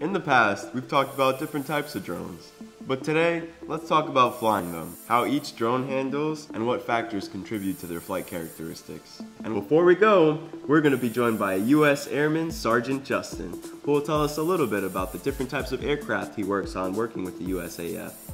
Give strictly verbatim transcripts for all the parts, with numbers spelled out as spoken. In the past, we've talked about different types of drones, but today, let's talk about flying them, how each drone handles, and what factors contribute to their flight characteristics. And before we go, we're going to be joined by U S Airman Sergeant Justin, who will tell us a little bit about the different types of aircraft he works on working with the U S A F.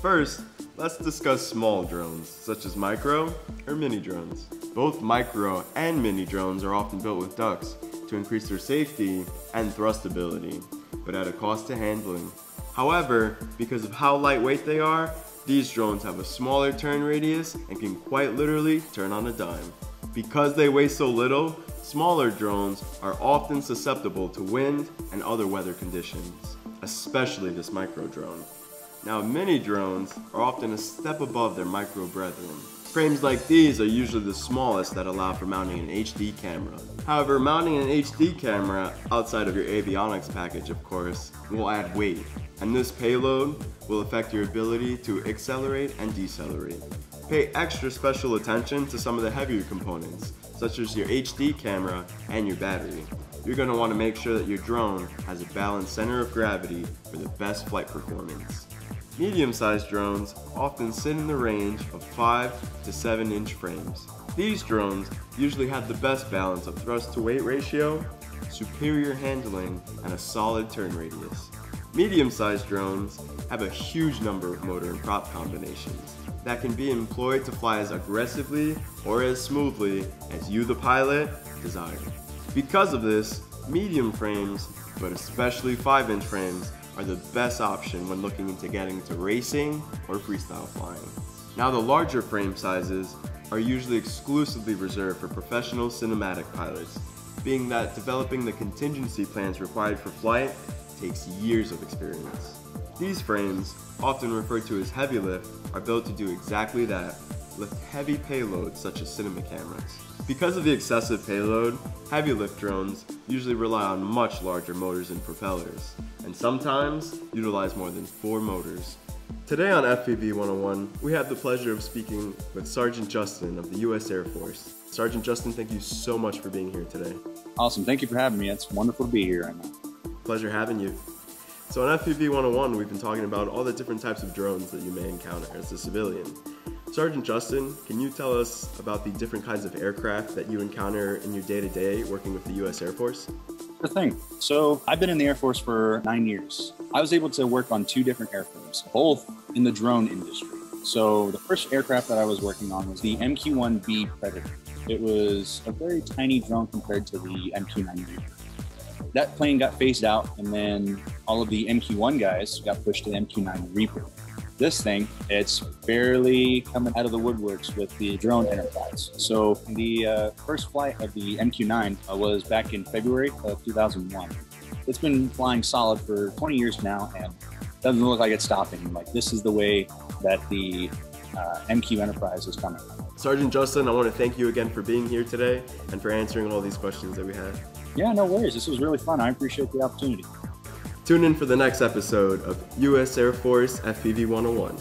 First, let's discuss small drones, such as micro or mini drones. Both micro and mini drones are often built with ducts to increase their safety and thrustability, but at a cost to handling. However, because of how lightweight they are, these drones have a smaller turn radius and can quite literally turn on a dime. Because they weigh so little, smaller drones are often susceptible to wind and other weather conditions, especially this micro drone. Now, mini drones are often a step above their micro brethren. Frames like these are usually the smallest that allow for mounting an H D camera. However, mounting an H D camera outside of your avionics package, of course, will add weight, and this payload will affect your ability to accelerate and decelerate. Pay extra special attention to some of the heavier components, such as your H D camera and your battery. You're going to want to make sure that your drone has a balanced center of gravity for the best flight performance. Medium-sized drones often sit in the range of five to seven inch frames. These drones usually have the best balance of thrust-to-weight ratio, superior handling, and a solid turn radius. Medium-sized drones have a huge number of motor and prop combinations that can be employed to fly as aggressively or as smoothly as you, the pilot, desire. Because of this, medium frames, but especially five inch frames, are the best option when looking into getting into racing or freestyle flying. Now, the larger frame sizes are usually exclusively reserved for professional cinematic pilots, being that developing the contingency plans required for flight takes years of experience. These frames, often referred to as heavy lift, are built to do exactly that, lift heavy payloads such as cinema cameras. Because of the excessive payload, heavy lift drones usually rely on much larger motors and propellers, and sometimes utilize more than four motors. Today on F P V one oh one, we have the pleasure of speaking with Sergeant Justin of the U S Air Force. Sergeant Justin, thank you so much for being here today. Awesome, thank you for having me. It's wonderful to be here right now. Pleasure having you. So on F P V one oh one, we've been talking about all the different types of drones that you may encounter as a civilian. Sergeant Justin, can you tell us about the different kinds of aircraft that you encounter in your day-to-day working with the U S Air Force? Sure thing. So I've been in the Air Force for nine years. I was able to work on two different airframes, both in the drone industry. So the first aircraft that I was working on was the M Q one B Predator. It was a very tiny drone compared to the M Q nine Reaper. That plane got phased out, and then all of the M Q one guys got pushed to the M Q nine Reaper. This thing, it's barely coming out of the woodworks with the drone enterprise. So the uh, first flight of the M Q nine uh, was back in February of two thousand one. It's been flying solid for twenty years now and doesn't look like it's stopping. Like, this is the way that the uh, M Q enterprise is coming. Sergeant Justin, I want to thank you again for being here today and for answering all these questions that we had. Yeah, no worries. This was really fun. I appreciate the opportunity. Tune in for the next episode of U S Air Force F P V one oh one.